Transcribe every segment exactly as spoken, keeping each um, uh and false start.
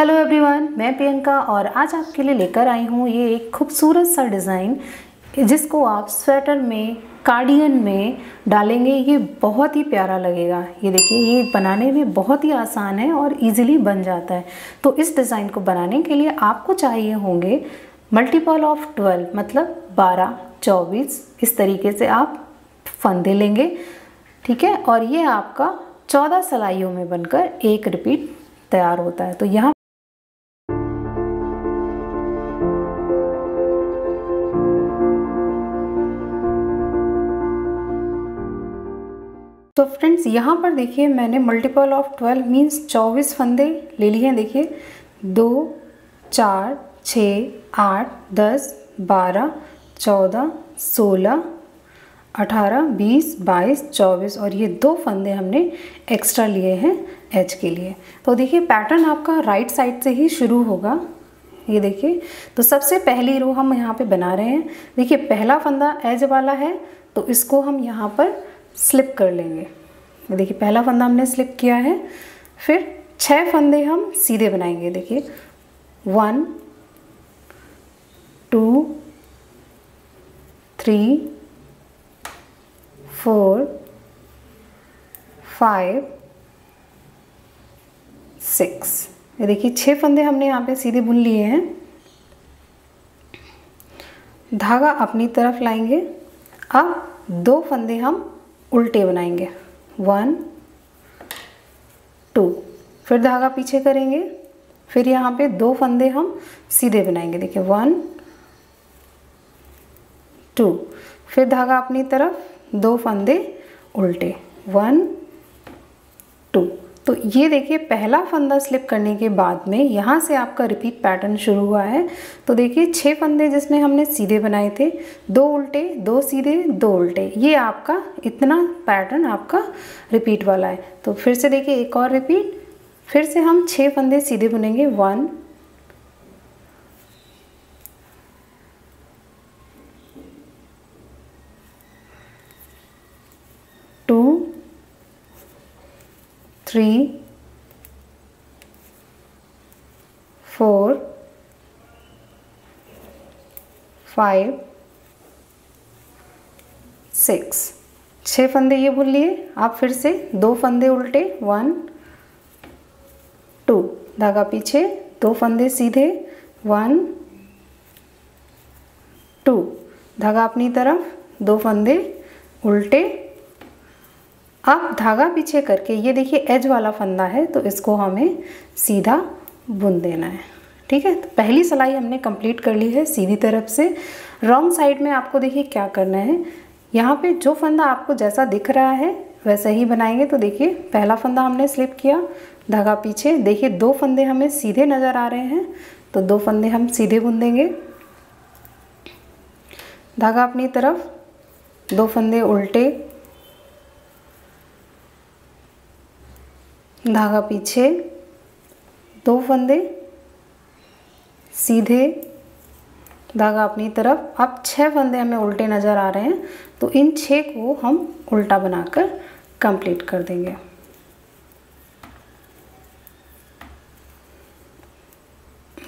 Hello everyone, मैं प्रियंका और आज आपके लिए लेकर आई हूँ ये एक खूबसूरत सा डिज़ाइन जिसको आप स्वेटर में, कार्डिगन में डालेंगे। ये बहुत ही प्यारा लगेगा। ये देखिए, ये बनाने में बहुत ही आसान है और इजीली बन जाता है। तो इस डिज़ाइन को बनाने के लिए आपको चाहिए होंगे मल्टीपल ऑफ ट्वेल्व, मतलब बारह, चौबीस, इस तरीके से आप फंदे लेंगे, ठीक है। और ये आपका चौदह सिलाइयों में बनकर एक रिपीट तैयार होता है। तो यहाँ तो फ्रेंड्स यहाँ पर देखिए, मैंने मल्टीपल ऑफ ट्वेल्व मीन्स चौबीस फंदे ले लिए हैं। देखिए, दो, चार, छः, आठ, दस, बारह, चौदह, सोलह, अठारह, बीस, बाईस, चौबीस और ये दो फंदे हमने एक्स्ट्रा लिए हैं एच के लिए। तो देखिए, पैटर्न आपका राइट साइड से ही शुरू होगा। ये देखिए, तो सबसे पहली रो हम यहाँ पे बना रहे हैं। देखिए, पहला फंदा एज वाला है तो इसको हम यहाँ पर स्लिप कर लेंगे। देखिए, पहला फंदा हमने स्लिप किया है। फिर छह फंदे हम सीधे बनाएंगे। देखिए, one, two, three, four, five, six. ये देखिए, छः फंदे हमने यहाँ पे सीधे बुन लिए हैं। धागा अपनी तरफ लाएंगे। अब दो फंदे हम उल्टे बनाएंगे, वन, टू, फिर धागा पीछे करेंगे। फिर यहाँ पे दो फंदे हम सीधे बनाएंगे। देखिए, वन, टू, फिर धागा अपनी तरफ, दो फंदे उल्टे, वन, टू। तो ये देखिए, पहला फंदा स्लिप करने के बाद में यहाँ से आपका रिपीट पैटर्न शुरू हुआ है। तो देखिए, छः फंदे जिसमें हमने सीधे बनाए थे, दो उल्टे, दो सीधे, दो उल्टे, ये आपका इतना पैटर्न आपका रिपीट वाला है। तो फिर से देखिए, एक और रिपीट। फिर से हम छः फंदे सीधे बुनेंगे, one, three, four, five, six. छः फंदे ये बुन लिए। आप फिर से दो फंदे उल्टे, वन, टू, धागा पीछे, दो फंदे सीधे, वन, टू, धागा अपनी तरफ, दो फंदे उल्टे। अब धागा पीछे करके ये देखिए, एज वाला फंदा है तो इसको हमें सीधा बुन देना है, ठीक है। तो पहली सिलाई हमने कंप्लीट कर ली है सीधी तरफ से। रॉन्ग साइड में आपको देखिए क्या करना है, यहाँ पे जो फंदा आपको जैसा दिख रहा है वैसा ही बनाएंगे। तो देखिए, पहला फंदा हमने स्लिप किया, धागा पीछे। देखिए, दो फंदे हमें सीधे नज़र आ रहे हैं तो दो फंदे हम सीधे बुन देंगे, धागा अपनी तरफ, दो फंदे उल्टे, धागा पीछे, दो फंदे सीधे, धागा अपनी तरफ। अब छः फंदे हमें उल्टे नज़र आ रहे हैं तो इन छः को हम उल्टा बनाकर कंप्लीट कर देंगे।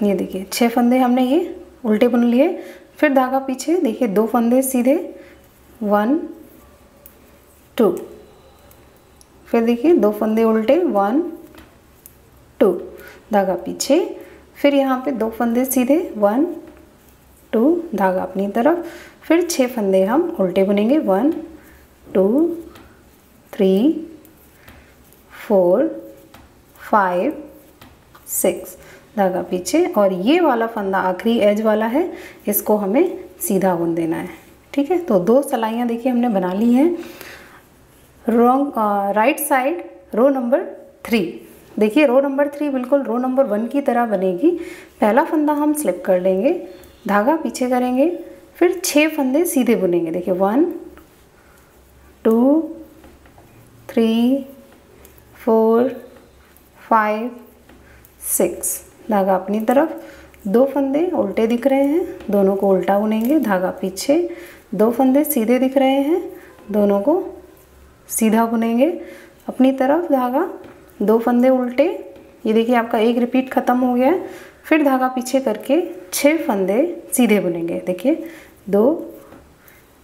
ये देखिए, छः फंदे हमने ये उल्टे बुन लिए। फिर धागा पीछे, देखिए, दो फंदे सीधे, वन, टू, फिर देखिए, दो फंदे उल्टे, वन, टू, धागा पीछे। फिर यहाँ पे दो फंदे सीधे, वन, टू, धागा अपनी तरफ। फिर छः फंदे हम उल्टे बुनेंगे, one, two, three, four, five, six, धागा पीछे। और ये वाला फंदा आखिरी एज वाला है, इसको हमें सीधा बुन देना है, ठीक है। तो दो सिलाइयाँ देखिए हमने बना ली हैं। Wrong right side row number three, देखिए, रो नंबर थ्री बिल्कुल रो नंबर वन की तरह बनेगी। पहला फंदा हम स्लिप कर लेंगे, धागा पीछे करेंगे। फिर छः फंदे सीधे बुनेंगे। देखिए, one, two, three, four, five, six, धागा अपनी तरफ, दो फंदे उल्टे दिख रहे हैं, दोनों को उल्टा बुनेंगे, धागा पीछे, दो फंदे सीधे दिख रहे हैं, दोनों को सीधा बुनेंगे, अपनी तरफ, धागा, दो फंदे उल्टे, ये देखिए आपका एक रिपीट ख़त्म हो गया है। फिर धागा पीछे करके छः फंदे सीधे बुनेंगे। देखिए दो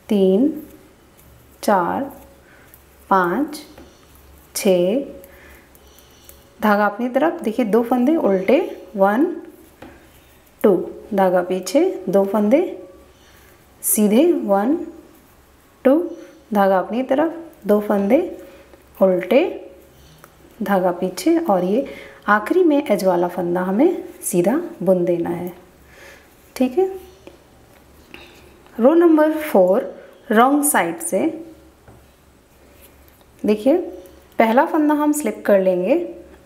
तीन चार पाँच छः, धागा अपनी तरफ, देखिए दो फंदे उल्टे, वन टू, धागा पीछे, दो फंदे सीधे, वन टू, धागा अपनी तरफ, दो फंदे उल्टे, धागा पीछे, और ये आखिरी में एज वाला फंदा हमें सीधा बुन देना है। ठीक है, row number four wrong side से। देखिए पहला फंदा हम स्लिप कर लेंगे।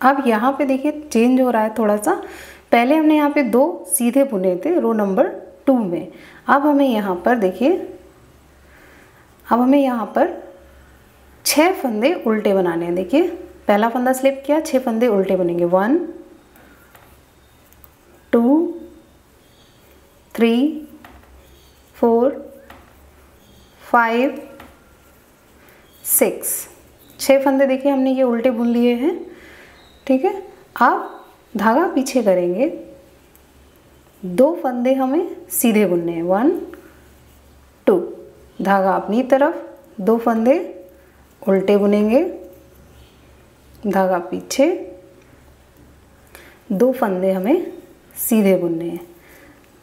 अब यहाँ पे देखिए चेंज हो रहा है थोड़ा सा। पहले हमने यहाँ पे दो सीधे बुने थे रो नंबर टू में, अब हमें यहाँ पर देखिए अब हमें यहाँ पर छः फंदे उल्टे बनाने हैं। देखिए पहला फंदा स्लिप किया, छः फंदे उल्टे बनेंगे, one two three four five six, छः फंदे देखिए हमने ये उल्टे बुन लिए हैं। ठीक है, अब धागा पीछे करेंगे, दो फंदे हमें सीधे बुनने हैं, वन टू, धागा अपनी तरफ, दो फंदे उल्टे बुनेंगे, धागा पीछे, दो फंदे हमें सीधे बुनने हैं।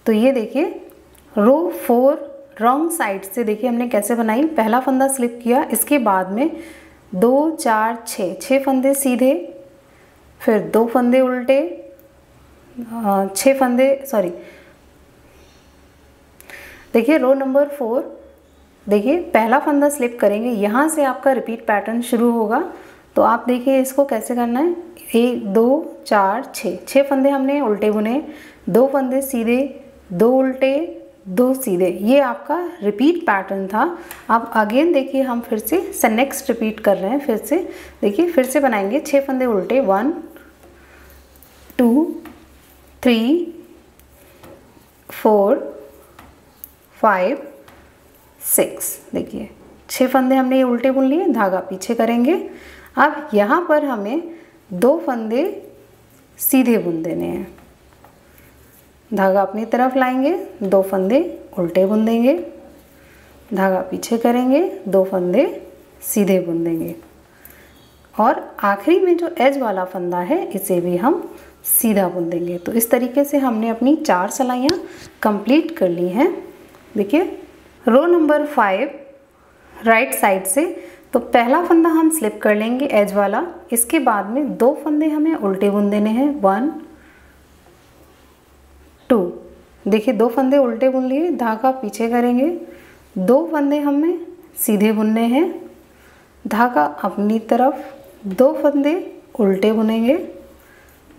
तो ये देखिए रो फोर रॉन्ग साइड से देखिए हमने कैसे बनाई। पहला फंदा स्लिप किया, इसके बाद में दो चार छः, छः फंदे सीधे, फिर दो फंदे उल्टे, छः फंदे सॉरी देखिए रो नंबर फोर, देखिए पहला फंदा स्लिप करेंगे, यहाँ से आपका रिपीट पैटर्न शुरू होगा। तो आप देखिए इसको कैसे करना है, एक दो चार छः, छः फंदे हमने उल्टे बुने, दो फंदे सीधे, दो उल्टे, दो सीधे, ये आपका रिपीट पैटर्न था। अब अगेन देखिए हम फिर से से नेक्स्ट रिपीट कर रहे हैं। फिर से देखिए फिर से बनाएंगे, छः फंदे उल्टे, one two three four five six, देखिए छः फंदे हमने ये उल्टे बुन लिए, धागा पीछे करेंगे। अब यहाँ पर हमें दो फंदे सीधे बुन देने हैं, धागा अपनी तरफ लाएंगे, दो फंदे उल्टे बुन देंगे, धागा पीछे करेंगे, दो फंदे सीधे बुन देंगे, और आखिरी में जो एज वाला फंदा है इसे भी हम सीधा बुन देंगे। तो इस तरीके से हमने अपनी चार सलाइयाँ कंप्लीट कर ली हैं। देखिए row number five right side से। तो पहला फंदा हम स्लिप कर लेंगे एज वाला, इसके बाद में दो फंदे हमें उल्टे बुन देने हैं, वन टू, देखिए दो फंदे उल्टे बुन लिए, धागा पीछे करेंगे, दो फंदे हमें सीधे बुनने हैं, धागा अपनी तरफ, दो फंदे उल्टे बुनेंगे,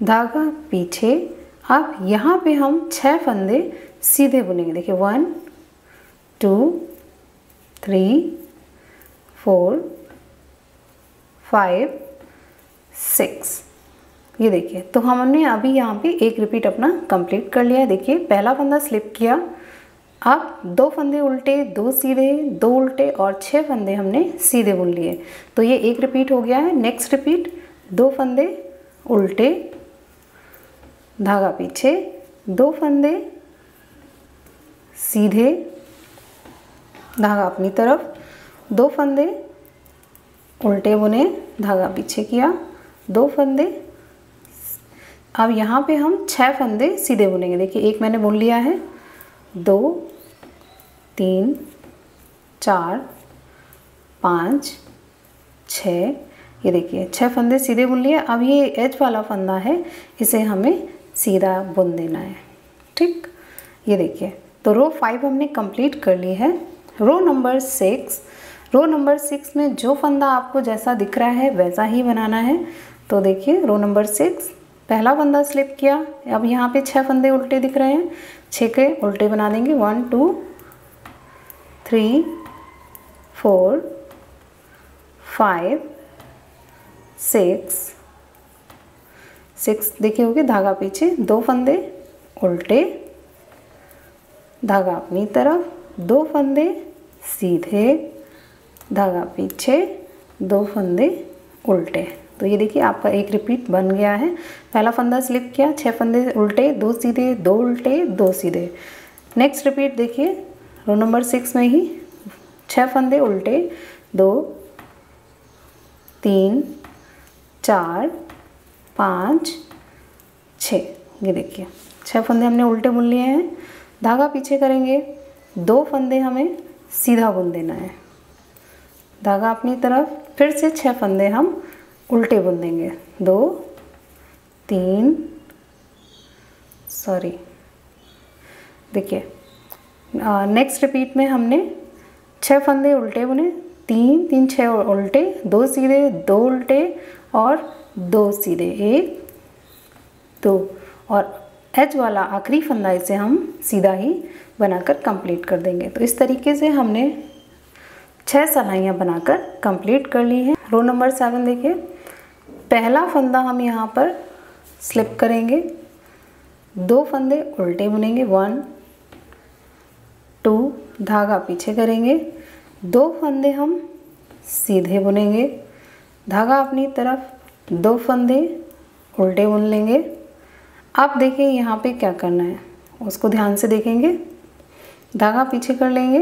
धागा पीछे। अब यहाँ पे हम छः फंदे सीधे बुनेंगे, देखिए one two three four five six, ये देखिए। तो हमने अभी यहाँ पे एक रिपीट अपना कंप्लीट कर लिया है। देखिए पहला फंदा स्लिप किया, अब दो फंदे उल्टे, दो सीधे, दो उल्टे, और छः फंदे हमने सीधे बुन लिए। तो ये एक रिपीट हो गया है। नेक्स्ट रिपीट, दो फंदे उल्टे, धागा पीछे, दो फंदे सीधे, धागा अपनी तरफ, दो फंदे उल्टे बुने, धागा पीछे किया, दो फंदे। अब यहाँ पे हम छः फंदे सीधे बुनेंगे, देखिए एक मैंने बुन लिया है, दो तीन चार पाँच छः, ये देखिए छः फंदे सीधे बुन लिए। अब ये एज वाला फंदा है, इसे हमें सीधा बुन देना है। ठीक, ये देखिए तो रो फाइव हमने कंप्लीट कर ली है। Row number six, row number six में जो फंदा आपको जैसा दिख रहा है वैसा ही बनाना है। तो देखिए रो नंबर सिक्स, पहला फंदा स्लिप किया, अब यहाँ पे छः फंदे उल्टे दिख रहे हैं, छः के उल्टे बना देंगे, one two three four five six, six देखे होंगे, धागा पीछे, दो फंदे उल्टे, धागा अपनी तरफ, दो फंदे सीधे, धागा पीछे, दो फंदे उल्टे। तो ये देखिए आपका एक रिपीट बन गया है। पहला फंदा स्लिप किया, छः फंदे उल्टे, दो सीधे, दो उल्टे, दो सीधे। नेक्स्ट रिपीट देखिए रो नंबर सिक्स में ही छः फंदे उल्टे, दो, तीन, चार, पाँच, छः। ये देखिए छः फंदे हमने उल्टे बुन लिए हैं। धागा पीछे करेंगे, दो फंदे हमें सीधा बुन देना है, धागा अपनी तरफ, फिर से छः फंदे हम उल्टे बुन देंगे, दो, तीन, सॉरी देखिए नेक्स्ट रिपीट में हमने छः फंदे उल्टे बुने, तीन, तीन छः उल्टे, दो सीधे, दो उल्टे और दो सीधे, एक, दो, और एज वाला आखिरी फंदा इसे हम सीधा ही बनाकर कंप्लीट कर देंगे। तो इस तरीके से हमने छः सलाइयाँ बनाकर कंप्लीट कर ली हैं। रो नंबर सेवन देखिए, पहला फंदा हम यहाँ पर स्लिप करेंगे, दो फंदे उल्टे बुनेंगे, वन, टू, धागा पीछे करेंगे, दो फंदे हम सीधे बुनेंगे, धागा अपनी तरफ, दो फंदे उल्टे बुन लेंगे। आप देखिए यहाँ पे क्या करना है, उसको ध्यान से देखेंगे, धागा पीछे कर लेंगे,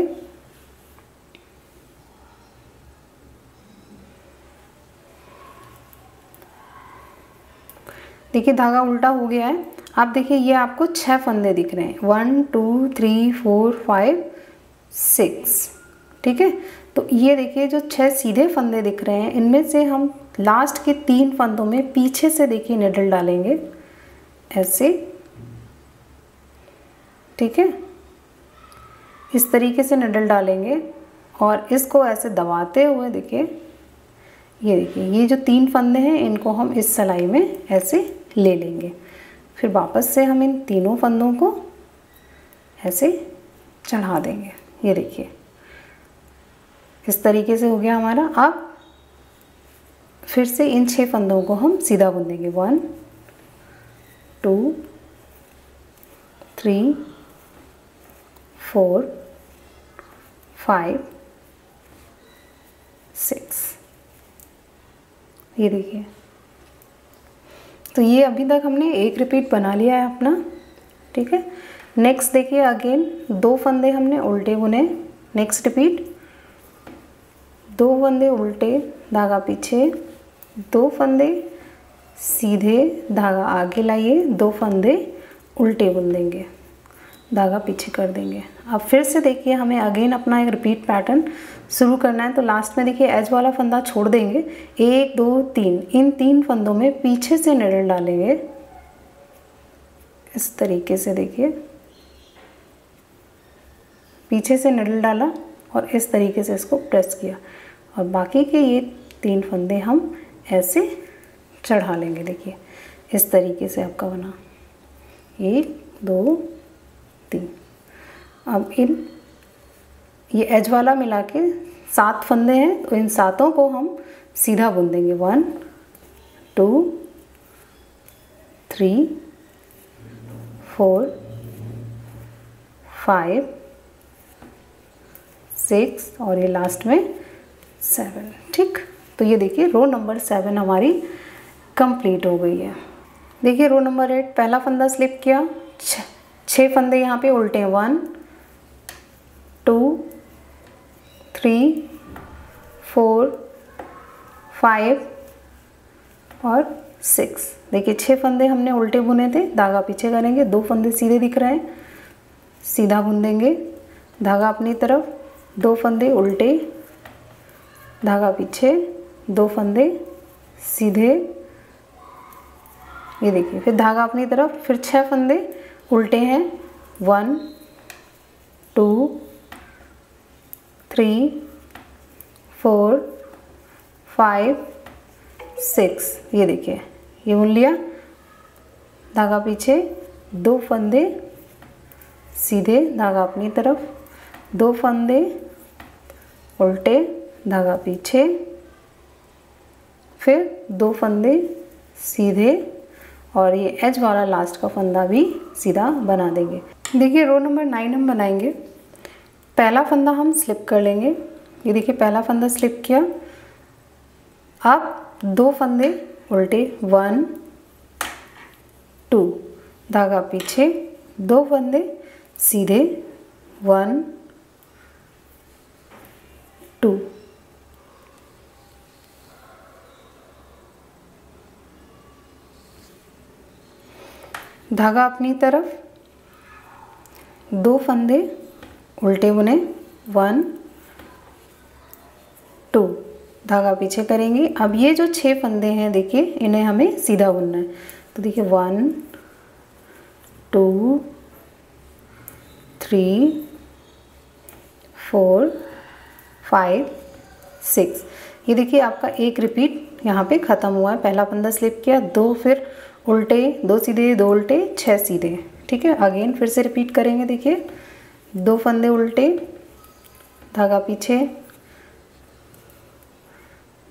देखिए धागा उल्टा हो गया है। आप देखिए ये आपको छः फंदे दिख रहे हैं, one, two, three, four, five, six, ठीक है। तो ये देखिए जो छः सीधे फंदे दिख रहे हैं, इनमें से हम लास्ट के तीन फंदों में पीछे से देखिए निडल डालेंगे, ऐसे, ठीक है, इस तरीके से निडल डालेंगे और इसको ऐसे दबाते हुए देखिए, ये देखिए ये जो तीन फंदे हैं इनको हम इस सलाई में ऐसे ले लेंगे। फिर वापस से हम इन तीनों फंदों को ऐसे चढ़ा देंगे, ये देखिए इस तरीके से हो गया हमारा। अब फिर से इन छह फंदों को हम सीधा बुन देंगे, one, two, three, four, five, six, ये देखिए। तो ये अभी तक हमने एक रिपीट बना लिया है अपना, ठीक है। नेक्स्ट देखिए अगेन दो फंदे हमने उल्टे बुने, नेक्स्ट रिपीट दो फंदे उल्टे, धागा पीछे, दो फंदे सीधे, धागा आगे लाइए, दो फंदे उल्टे बुन देंगे, धागा पीछे कर देंगे। अब फिर से देखिए हमें अगेन अपना एक रिपीट पैटर्न शुरू करना है। तो लास्ट में देखिए एज वाला फंदा छोड़ देंगे, एक, दो, तीन, इन तीन फंदों में पीछे से निडल डालेंगे, इस तरीके से देखिए पीछे से निडल डाला और इस तरीके से इसको प्रेस किया और बाकी के ये तीन फंदे हम ऐसे चढ़ा लेंगे। देखिए इस तरीके से आपका बना, एक, दो, तीन। अब इन ये एज वाला मिला के सात फंदे हैं, तो इन सातों को हम सीधा बुन देंगे, one, two, three, four, five, six और ये लास्ट में सेवन, ठीक। तो ये देखिए रो नंबर सेवन हमारी कंप्लीट हो गई है। देखिए रो नंबर एट, पहला फंदा स्लिप किया, छः फंदे यहाँ पे उल्टे, one, two, three, four, five और सिक्स। देखिए छः फंदे हमने उल्टे बुने थे, धागा पीछे करेंगे, दो फंदे सीधे दिख रहे हैं, सीधा बुन देंगे, धागा अपनी तरफ, दो फंदे उल्टे, धागा पीछे, दो फंदे सीधे, ये देखिए फिर धागा अपनी तरफ, फिर छह फंदे उल्टे हैं, one, two, three, four, five, six, ये देखिए ये बुन लिया, धागा पीछे, दो फंदे सीधे, धागा अपनी तरफ, दो फंदे उल्टे, धागा पीछे, फिर दो फंदे सीधे और ये एज वाला लास्ट का फंदा भी सीधा बना देंगे। देखिए रो नंबर नाइन हम बनाएंगे, पहला फंदा हम स्लिप कर लेंगे, ये देखिए पहला फंदा स्लिप किया, अब दो फंदे उल्टे वन टू, धागा पीछे, दो फंदे सीधे, वन टू, धागा अपनी तरफ, दो फंदे उल्टे बुने, वन टू, धागा पीछे करेंगे। अब ये जो छह फंदे हैं देखिए, इन्हें हमें सीधा बुनना है, तो देखिए one two three four five six, ये देखिए आपका एक रिपीट यहाँ पे ख़त्म हुआ है। पहला फंदा स्लिप किया, दो फिर उल्टे, दो सीधे, दो उल्टे, छः सीधे, ठीक है। अगेन फिर से रिपीट करेंगे, देखिए दो फंदे उल्टे, धागा पीछे,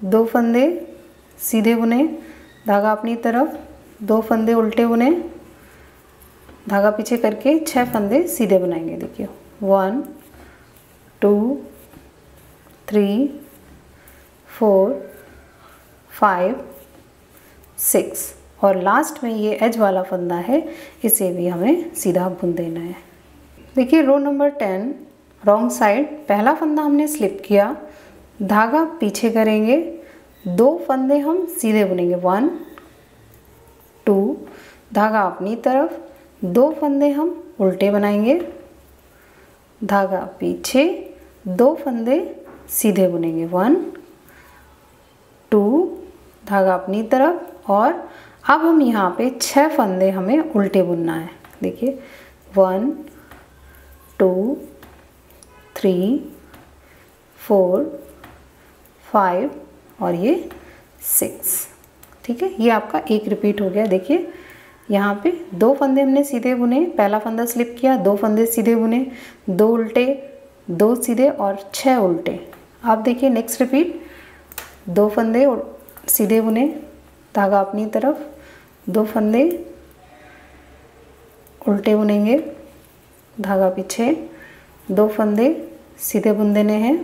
दो फंदे सीधे बुने, धागा अपनी तरफ, दो फंदे उल्टे बुने, धागा पीछे करके छः फंदे सीधे बनाएंगे। देखिए one two three four five six, और लास्ट में ये एज वाला फंदा है, इसे भी हमें सीधा बुन देना है। देखिए row number ten, wrong side, पहला फंदा हमने स्लिप किया, धागा पीछे करेंगे, दो फंदे हम सीधे बुनेंगे, वन टू, धागा अपनी तरफ, दो फंदे हम उल्टे बनाएंगे, धागा पीछे, दो फंदे सीधे बुनेंगे, वन टू, धागा अपनी तरफ, और अब हम यहाँ पे छः फंदे हमें उल्टे बुनना है। देखिए one two three four five और ये सिक्स, ठीक है। ये आपका एक रिपीट हो गया। देखिए यहाँ पे दो फंदे हमने सीधे बुने, पहला फंदा स्लिप किया, दो फंदे सीधे बुने, दो उल्टे, दो सीधे और छः उल्टे। आप देखिए नेक्स्ट रिपीट, दो फंदे सीधे बुने, धागा अपनी तरफ, दो फंदे उल्टे बुनेंगे, धागा पीछे, दो फंदे सीधे बुन देने हैं,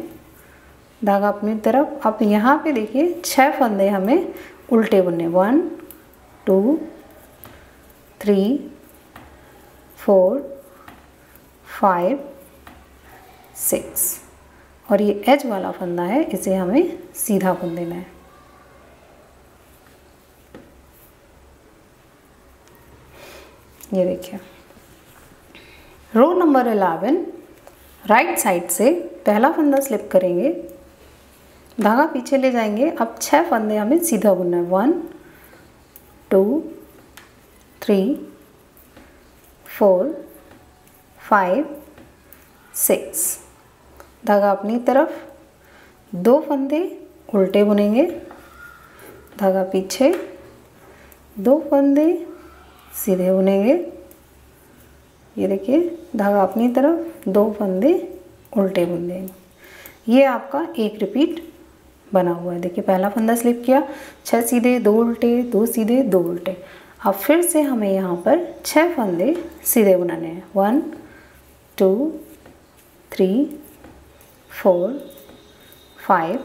धागा अपनी तरफ। अब यहाँ पे देखिए छह फंदे हमें उल्टे बुनने, one two three four five six, और ये एज वाला फंदा है, इसे हमें सीधा बुन देना है। ये देखिए row number eleven, right side से पहला फंदा स्लिप करेंगे, धागा पीछे ले जाएंगे, अब छह फंदे हमें सीधा बुनना है, one two three four five six, धागा अपनी तरफ, दो फंदे उल्टे बुनेंगे, धागा पीछे, दो फंदे सीधे बुनेंगे, ये देखिए धागा अपनी तरफ, दो फंदे उल्टे बुन देंगे। ये आपका एक रिपीट बना हुआ है। देखिए पहला फंदा स्लिप किया, छह सीधे, दो उल्टे, दो सीधे, दो उल्टे। अब फिर से हमें यहाँ पर छह फंदे सीधे बनाने हैं, one two three four five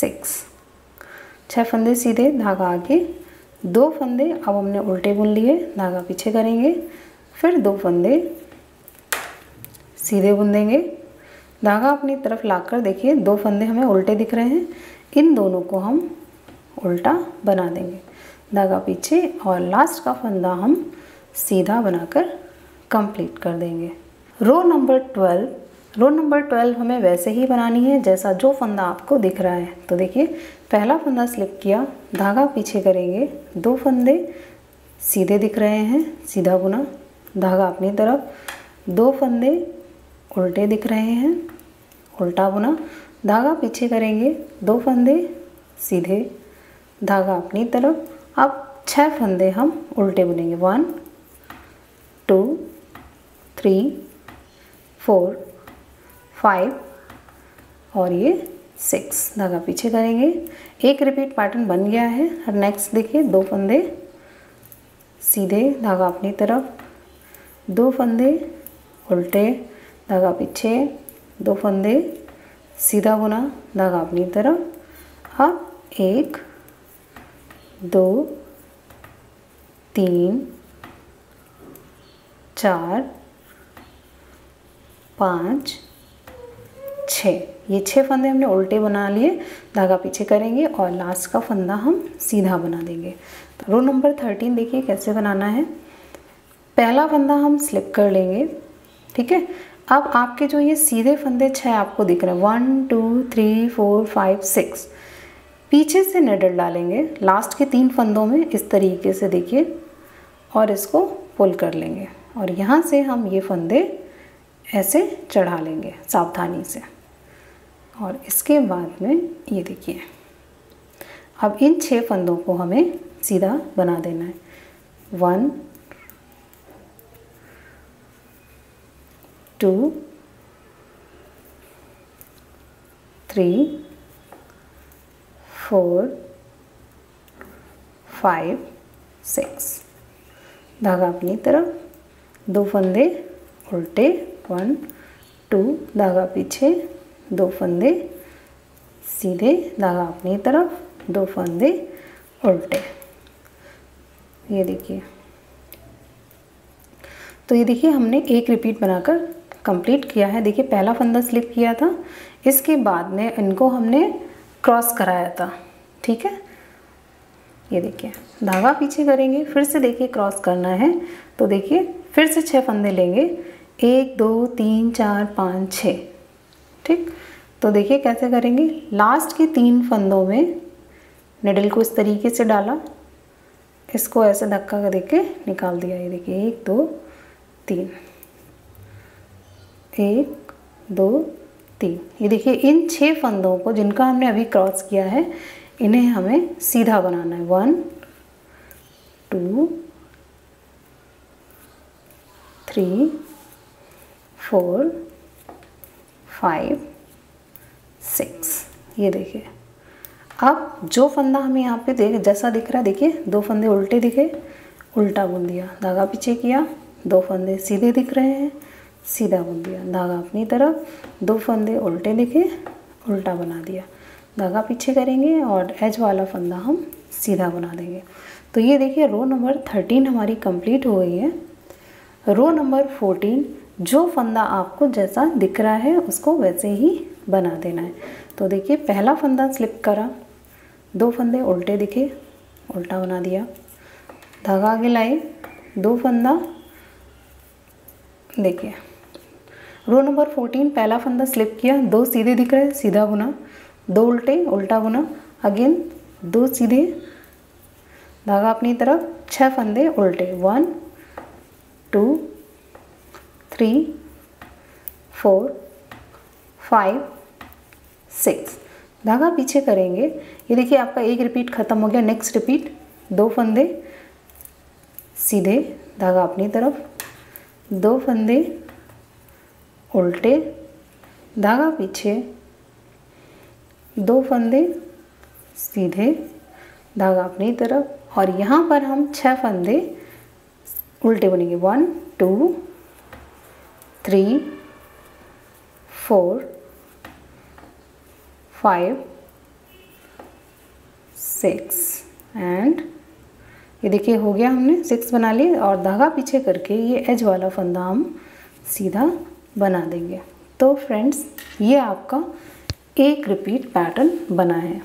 six, छह फंदे सीधे, धागा आगे, दो फंदे अब हमने उल्टे बुन लिए, धागा पीछे करेंगे, फिर दो फंदे सीधे बुन देंगे, धागा अपनी तरफ लाकर देखिए दो फंदे हमें उल्टे दिख रहे हैं, इन दोनों को हम उल्टा बना देंगे, धागा पीछे, और लास्ट का फंदा हम सीधा बनाकर कंप्लीट कर देंगे। Row number twelve, row number twelve हमें वैसे ही बनानी है जैसा जो फंदा आपको दिख रहा है। तो देखिए पहला फंदा स्लिप किया, धागा पीछे करेंगे, दो फंदे सीधे दिख रहे हैं, सीधा बुना, धागा अपनी तरफ, दो फंदे उल्टे दिख रहे हैं, उल्टा बुना, धागा पीछे करेंगे, दो फंदे सीधे, धागा अपनी तरफ। अब छह फंदे हम उल्टे बुनेंगे, one two three four five और ये सिक्स, धागा पीछे करेंगे। एक रिपीट पैटर्न बन गया है। और नेक्स्ट देखिए दो फंदे सीधे, धागा अपनी तरफ, दो फंदे उल्टे, धागा पीछे, दो फंदे सीधा बुना, धागा अपनी तरफ। अब एक दो, तीन, चार, पाँच, छः। ये छः फंदे हमने उल्टे बना लिए, धागा पीछे करेंगे और लास्ट का फंदा हम सीधा बना देंगे। रो नंबर थर्टीन देखिए कैसे बनाना है। पहला फंदा हम स्लिप कर लेंगे, ठीक है। अब आपके जो ये सीधे फंदे छः आपको दिख रहे हैं, one two three four five six, पीछे से निडल डालेंगे लास्ट के तीन फंदों में इस तरीके से देखिए, और इसको पुल कर लेंगे और यहाँ से हम ये फंदे ऐसे चढ़ा लेंगे सावधानी से। और इसके बाद में ये देखिए, अब इन छः फंदों को हमें सीधा बना देना है। One two three four five six, धागा अपनी तरफ, दो फंदे उल्टे, वन टू, धागा पीछे, दो फंदे सीधे, धागा अपनी तरफ, दो फंदे उल्टे। ये देखिए, तो ये देखिए हमने एक रिपीट बनाकर कंप्लीट किया है। देखिए पहला फंदा स्लिप किया था, इसके बाद में इनको हमने क्रॉस कराया था, ठीक है। ये देखिए धागा पीछे करेंगे, फिर से देखिए क्रॉस करना है, तो देखिए फिर से छः फंदे लेंगे, एक दो तीन चार पाँच छः, ठीक। तो देखिए कैसे करेंगे, लास्ट के तीन फंदों में निडल को इस तरीके से डाला, इसको ऐसे धक्का देके निकाल दिया। ये देखिए एक दो तीन, एक दो तीन। ये देखिए इन छः फंदों को जिनका हमने अभी क्रॉस किया है, इन्हें हमें सीधा बनाना है। One two three four five six. ये देखिए अब जो फंदा हमें यहाँ पे देख जैसा दिख रहा है, देखिए दो फंदे उल्टे दिखे, उल्टा बुन दिया, धागा पीछे किया, दो फंदे सीधे दिख रहे हैं, सीधा बुन दिया, धागा अपनी तरफ, दो फंदे उल्टे दिखे, उल्टा बना दिया, धागा पीछे करेंगे और एज वाला फंदा हम सीधा बना देंगे। तो ये देखिए रो नंबर थर्टीन हमारी कंप्लीट हो गई है। रो नंबर फोर्टीन, जो फंदा आपको जैसा दिख रहा है उसको वैसे ही बना देना है। तो देखिए पहला फंदा स्लिप करा, दो फंदे उल्टे दिखे, उल्टा बना दिया, धागा आगे लाए, दो फंदा, देखिए रो नंबर फोर्टीन, पहला फंदा स्लिप किया, दो सीधे दिख रहे हैं, सीधा बुना, दो उल्टे, उल्टा बुना, अगेन दो सीधे, धागा अपनी तरफ, छह फंदे उल्टे, one two three four five six, धागा पीछे करेंगे। ये देखिए आपका एक रिपीट ख़त्म हो गया। नेक्स्ट रिपीट, दो फंदे सीधे, धागा अपनी तरफ, दो फंदे उल्टे, धागा पीछे, दो फंदे सीधे, धागा अपनी तरफ, और यहाँ पर हम छह फंदे उल्टे बुनेंगे, one two three four five six and ये देखिए हो गया, हमने सिक्स बना लिए, और धागा पीछे करके ये एज वाला फंदा हम सीधा बना देंगे। तो फ्रेंड्स ये आपका एक रिपीट पैटर्न बना है।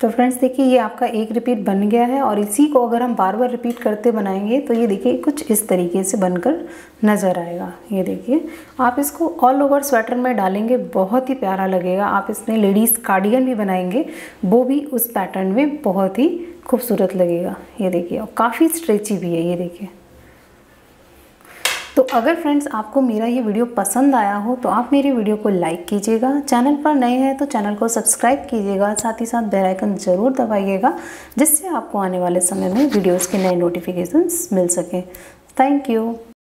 तो फ्रेंड्स देखिए ये आपका एक रिपीट बन गया है, और इसी को अगर हम बार बार रिपीट करते बनाएंगे तो ये देखिए कुछ इस तरीके से बनकर नज़र आएगा। ये देखिए आप इसको ऑल ओवर स्वेटर में डालेंगे, बहुत ही प्यारा लगेगा। आप इसमें लेडीज़ कार्डिगन भी बनाएंगे, वो भी उस पैटर्न में बहुत ही खूबसूरत लगेगा। ये देखिए, और काफ़ी स्ट्रेची भी है। ये देखिए, तो अगर फ्रेंड्स आपको मेरा ये वीडियो पसंद आया हो तो आप मेरे वीडियो को लाइक कीजिएगा, चैनल पर नए हैं तो चैनल को सब्सक्राइब कीजिएगा, साथ ही साथ बेल आइकन ज़रूर दबाइएगा, जिससे आपको आने वाले समय में वीडियोज़ के नए नोटिफिकेशंस मिल सकें। Thank you.